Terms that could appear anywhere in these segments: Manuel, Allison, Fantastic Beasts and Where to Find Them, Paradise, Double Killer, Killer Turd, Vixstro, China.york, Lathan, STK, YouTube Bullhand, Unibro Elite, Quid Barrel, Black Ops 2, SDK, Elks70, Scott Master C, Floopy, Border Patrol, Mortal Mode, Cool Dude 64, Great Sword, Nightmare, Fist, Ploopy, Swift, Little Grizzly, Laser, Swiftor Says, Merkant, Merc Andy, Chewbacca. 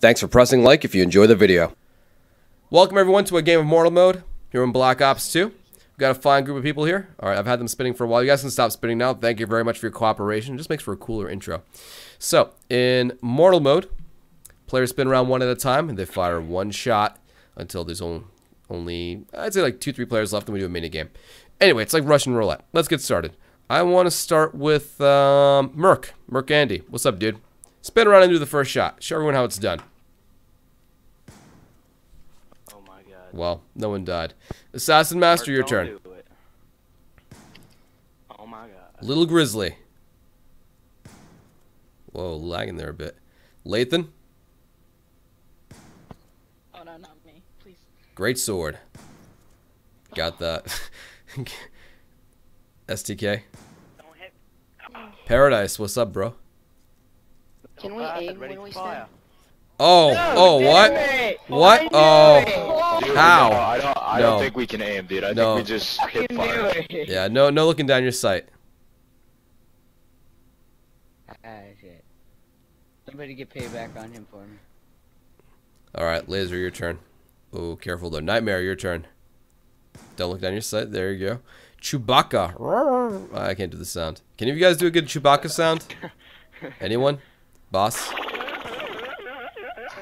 Thanks for pressing like if you enjoy the video. Welcome everyone to a game of Mortal Mode here in Black Ops 2. We've got a fine group of people here. Alright, I've had them spinning for a while. You guys can stop spinning now. Thank you very much for your cooperation. It just makes for a cooler intro. So, in Mortal Mode, players spin around one at a time and they fire one shot until there's only, I'd say like 2-3 players left and we do a mini game. Anyway, it's like Russian roulette. Let's get started. I want to start with Merc Andy. What's up, dude? Spin around and do the first shot. Show everyone how it's done. Oh my god. Well, no one died. Assassin Master, your turn. Oh my god. Little Grizzly. Whoa, lagging there a bit. Lathan. Oh no, not me, please. Great Sword. Got that. STK. Don't hit. Paradise, what's up, bro? Can we aim when we stand? Oh, no, oh, what? It. What? Oh, dude, how? I don't think we can aim, dude. I think we just hit fire. Yeah, no looking down your sight. Shit. Somebody get payback on him for me. Alright, Laser, your turn. Oh, careful though. Nightmare, your turn. Don't look down your sight. There you go. Chewbacca. I can't do the sound. Can you guys do a good Chewbacca sound? Anyone? Boss?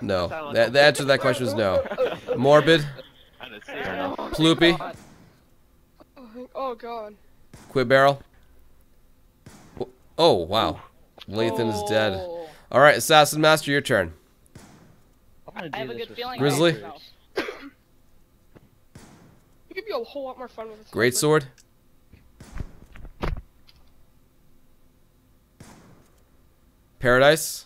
No. The answer to that question is no. Morbid? Ploopy? Oh god. Quid Barrel? Oh wow. Lathan is dead. Alright, Assassin Master, your turn. I have a good feeling. Grizzly? You could be a whole lot more fun with this. Great Sword? Paradise.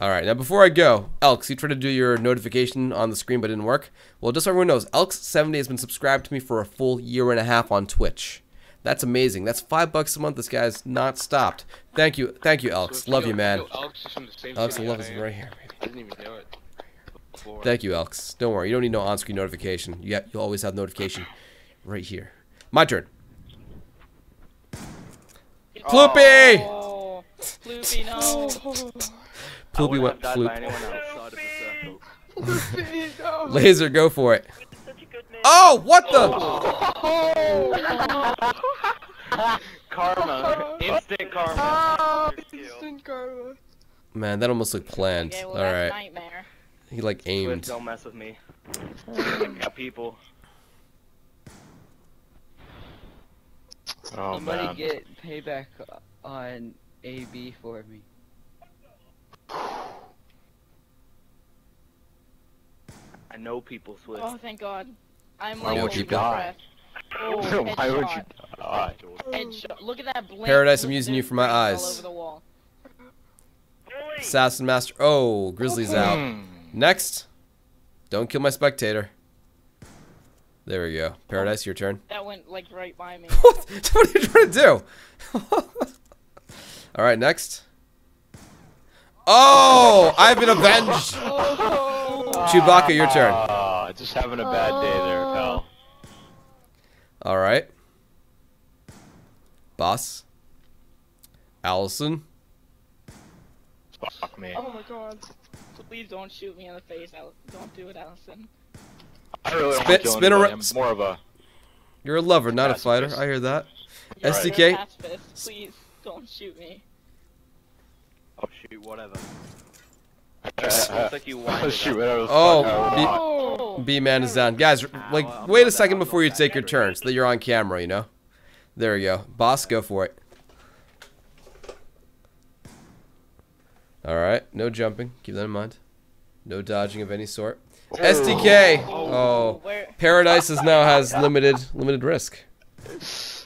Alright, now before I go, Elks, you tried to do your notification on the screen but it didn't work. Well, just so everyone knows, Elks70 has been subscribed to me for a full 1.5 years on Twitch. That's amazing. That's $5 a month. This guy's not stopped. Thank you, Elks. Love you, man. Elks, I love us right here. I didn't even know it. Thank you, Elks. Don't worry, you don't need no on-screen notification. You always have notification right here. My turn. Floopy! Oh. Floopy, no. Floopy went floop. Laser, go for it. Oh, what the? Oh. Karma. Instant karma. Oh, instant karma. Man, that almost looked planned. Okay, well, all right. Nightmare. He like aimed. Don't mess with me. People. Oh, man. Somebody get payback on AB for me. I know people, Swift. Oh, thank God. I'm like, why would you die? Oh, why would you die? Headshot. Look at that blink. Paradise, I'm using you for my eyes. All over the wall. Assassin Master. Oh, Grizzly's out. Next. Don't kill my spectator. There we go. Paradise, your turn. That went like right by me. What are you trying to do? All right, next. Oh, I've been avenged. Chewbacca, your turn. Just having a bad day there, pal. All right. Boss. Allison. Fuck me. Oh my god. Please don't shoot me in the face. Don't do it, Allison. I really want to spin around. I'm more of a. You're a lover, not a fighter. Fist. I hear that. You're SDK. Right. Fist, please. Don't shoot me. I'll shoot whatever. I'll shoot whatever. Oh, B-Man is down. Guys, like, wait a second before you take your turn so that you're on camera, you know? There you go. Boss, go for it. Alright, no jumping. Keep that in mind. No dodging of any sort. STK! Oh, Paradise is now has limited risk. I was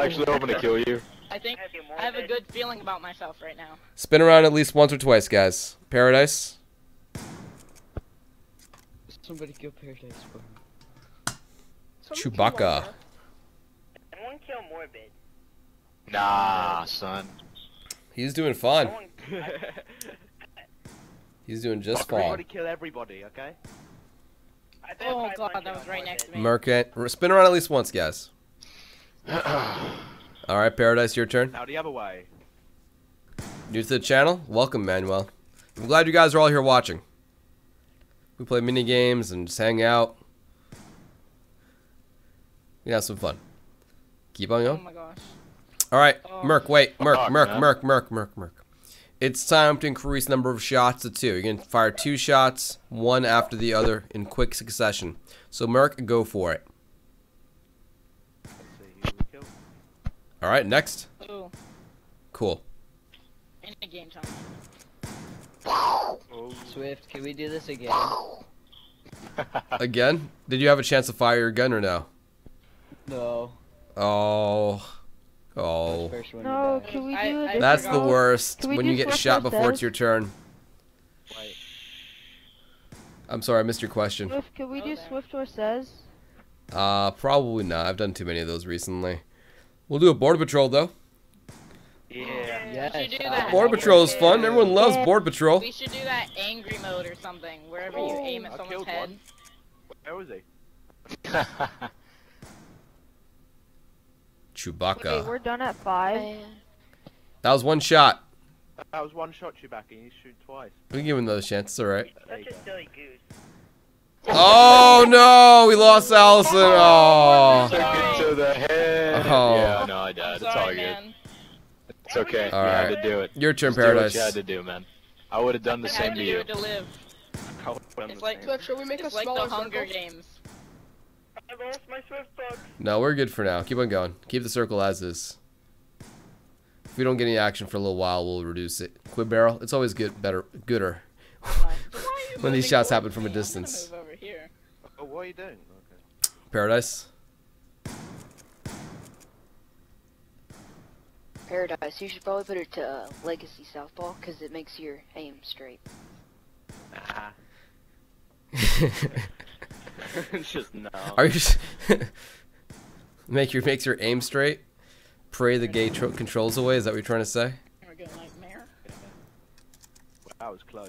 actually hoping to kill you. I think I have a good feeling about myself right now. Spin around at least once or twice, guys. Paradise. Somebody kill Paradise for me. Chewbacca. Someone kill Morbid. Nah, son. He's doing fine. He's doing just fine. Everybody kill everybody, okay? Oh god, that was right next to me. Merkant. Spin around at least once, guys. All right, Paradise, your turn. Howdy, other way. New to the channel, welcome, Manuel. I'm glad you guys are all here watching. We play mini games and just hang out. You have some fun. Keep on going. Oh my gosh. All right, Merc, wait. It's time to increase the number of shots to 2. You're going to fire 2 shots, one after the other, in quick succession. So, Merc, go for it. All right, next. Ooh. Cool. In a game time. Swift, can we do this again? Again? Did you have a chance to fire your gun or no? No. Oh. Oh. No, can we do it? That's the worst, when you get shot before it's your turn. Wait. I'm sorry, I missed your question. Swift, can we do Swiftor Says? Probably not. I've done too many of those recently. We'll do a Border Patrol, though. Yeah. Yes. Border Patrol is fun. Everyone loves Border Patrol. We should do that angry mode or something, wherever you aim at someone's head. Where was he? Chewbacca. Okay, we're done at 5. That was one shot. That was one shot, Chewbacca. You shoot twice. We can give him another chance. It's alright. Such a silly goose. Oh no! We lost Allison. Oh. Took it to the head. Oh. Yeah, no, I died. It's all good. Man. It's okay. All right. You had to do it. Your turn, Paradise. You had to do, man. I would have done the same to you. It's like the Hunger Games. I lost my Swift box. No, we're good for now. Keep on going. Keep the circle as is. If we don't get any action for a little while, we'll reduce it. Quid Barrel. It's always good, gooder. When these shots happen from a distance. Over here. Oh, what are you doing? Okay. Paradise. Paradise, you should probably put it to Legacy Southpaw, because it makes your aim straight. Nah. It's just no. Are you just makes your aim straight? Pray the gay controls away, is that what you're trying to say? We're going Nightmare. That was close.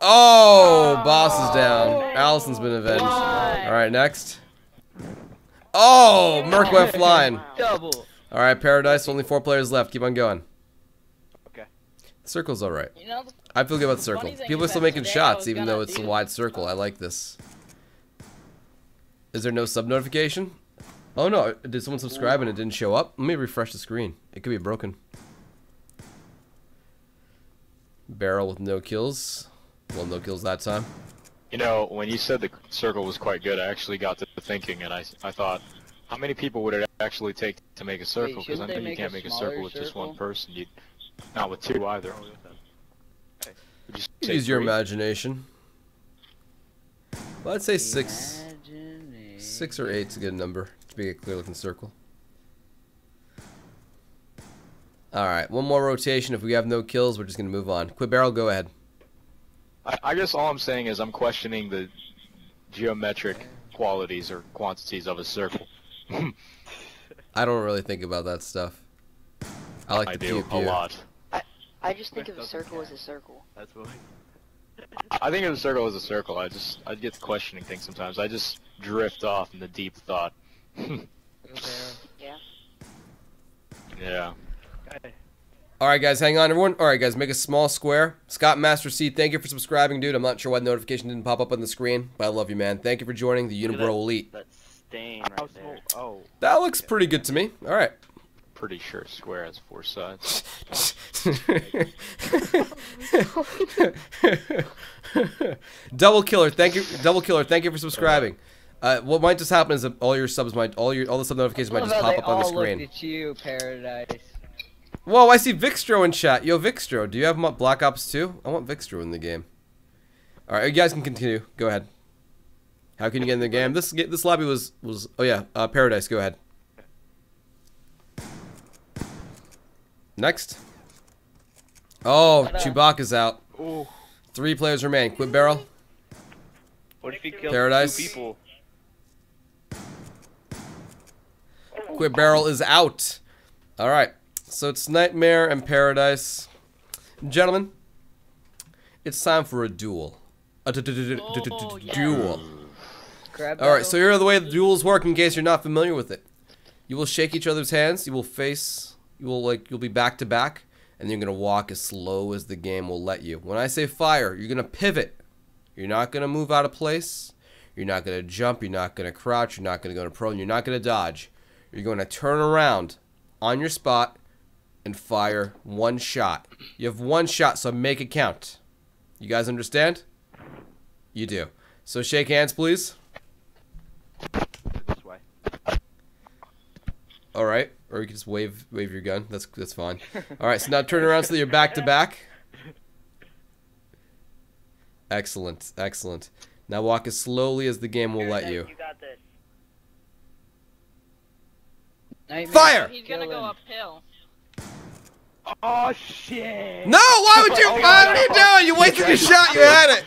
Oh, Boss is down. Allison's been avenged. Alright, next. Oh, Merc went flying. Alright, Paradise, only 4 players left. Keep on going. Okay. The circle's alright. You know, I feel good about the circle. People are still making shots, even though it's a wide circle. I like this. Is there no sub-notification? Oh no, did someone subscribe and it didn't show up? Let me refresh the screen. It could be broken. Barrel with no kills. Well, no kills that time. You know, when you said the circle was quite good, I actually got to thinking, and I thought, how many people would it actually take to make a circle? Because I know you can't make a circle with just one person. You, not with 2 either. Use your imagination. Well, I'd say 6. 6 or 8's a good number to make a clear-looking circle. Alright, one more rotation. If we have no kills, we're just going to move on. Quid Barrel, go ahead. I guess all I'm saying is I'm questioning the geometric qualities or quantities of a circle. I don't really think about that stuff. I like to do a lot. I just think of a circle as a circle. That's what I think of a circle as a circle. I get to questioning things sometimes. I just drift off into deep thought. Yeah. Okay. Alright guys, hang on everyone. Alright guys, make a small square. Scott Master C, thank you for subscribing, dude. I'm not sure why the notification didn't pop up on the screen, but I love you, man. Thank you for joining the Unibro Elite. That stain right there. Oh. That looks pretty good to me. Alright. Pretty sure square has 4 sides. Double Killer, thank you. Double Killer, thank you for subscribing. What might just happen is that all your subs might, all the sub notifications might just pop up on the screen. Look at you, Paradise. Whoa, I see Vixstro in chat. Yo, Vixstro, do you have Black Ops 2? I want Vixstro in the game. Alright, you guys can continue. Go ahead. How can you get in the game? This lobby was oh yeah, Paradise, go ahead. Next. Oh, Chewbacca's out. Ooh. 3 players remain. Quid Barrel. What if he killed Paradise? 2 people? Quid Barrel is out. Alright. So it's Nightmare and Paradise. Gentlemen, it's time for a duel. Duel. Alright, so here's the way the duels work in case you're not familiar with it. You will shake each other's hands, you will be back to back, and you're going to walk as slow as the game will let you. When I say fire, you're going to pivot. You're not going to move out of place. You're not going to jump. You're not going to crouch. You're not going to go to prone. You're not going to dodge. You're going to turn around on your spot and fire one shot. You have one shot, so make it count. You guys understand? You do. So shake hands, please. This way. All right, or you can just wave your gun. That's fine. All right, so now turn around so that you're back to back. Excellent, excellent. Now walk as slowly as the game will let you. You got this. Nightmare. Fire! He's gonna go uphill. Oh shit! No! Why would you? What are you doing? You wasted your shot. You had it.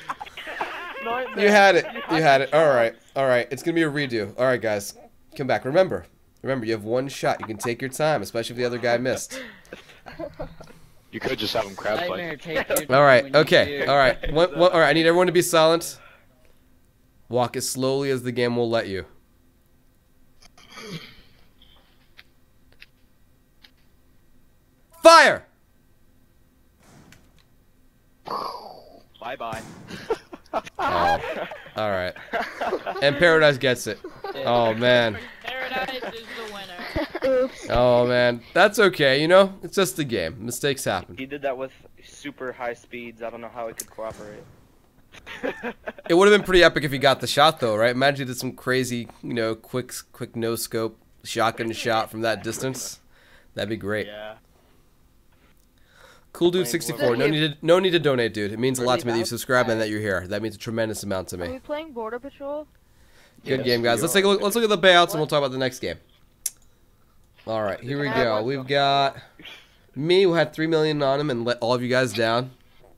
Nightmare. You had it. You had it. All right. All right. It's gonna be a redo. All right, guys, come back. Remember, you have one shot. You can take your time, especially if the other guy missed. You could just have him crab fight. All right. Okay. All right. All right. I need everyone to be silent. Walk as slowly as the game will let you. Fire! Bye bye. Oh. All right. And Paradise gets it. Oh man. Paradise is the winner. Oh man, that's okay. You know, it's just the game. Mistakes happen. He did that with super high speeds. I don't know how it could cooperate. It would have been pretty epic if he got the shot, though, right? Imagine he did some crazy, you know, quick no scope shotgun shot from that distance. That'd be great. Yeah. Cool Dude 64. No need to donate, dude. It means a lot to me that you subscribe and that you're here. That means a tremendous amount to me. Are we playing Border Patrol? Good game, guys. Let's take a look. Let's look at the payouts and we'll talk about the next game. All right, here we go. We've got me who had 3 million on him and let all of you guys down.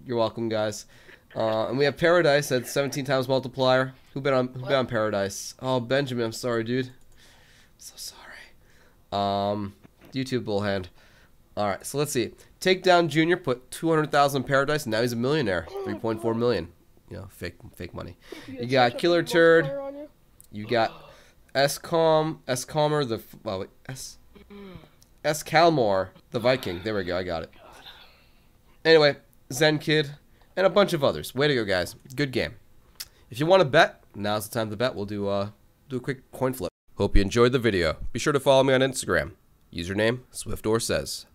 You're welcome, guys. And we have Paradise at 17 times multiplier. Who bet on Paradise? Oh, Benjamin. I'm sorry, dude. I'm so sorry. YouTube bullhand. All right, so let's see. Takedown Junior put 200,000 Paradise, and now he's a millionaire. 3.4 million. You know, fake money. You got Killer Turd. You got S Calmer, the Calmor, the Viking. There we go. I got it. Anyway, Zen Kid, and a bunch of others. Way to go, guys. Good game. If you want to bet, now's the time to bet. We'll do a quick coin flip. Hope you enjoyed the video. Be sure to follow me on Instagram. Username Swiftor Says.